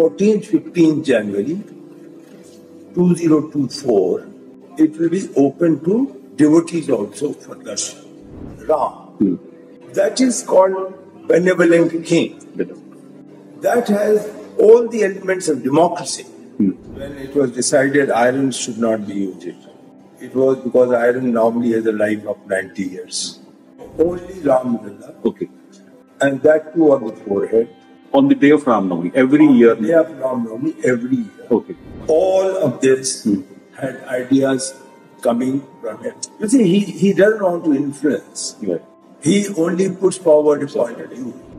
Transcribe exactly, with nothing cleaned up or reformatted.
fourteenth to fifteenth January two thousand twenty-four, it will be open to devotees also for darshan. Ram. Hmm. That is called benevolent king. That has all the elements of democracy. Hmm. When it was decided iron should not be used, it was because iron normally has a life of ninety years. Only Ram Dalla. Okay. And that too on the forehead. On the day of Ram Navami, every on year. On the day of Ram Navami, every year. Okay. All of this hmm. had ideas coming from him. You see, he, he doesn't want to influence. Yeah. He only puts forward a point of view.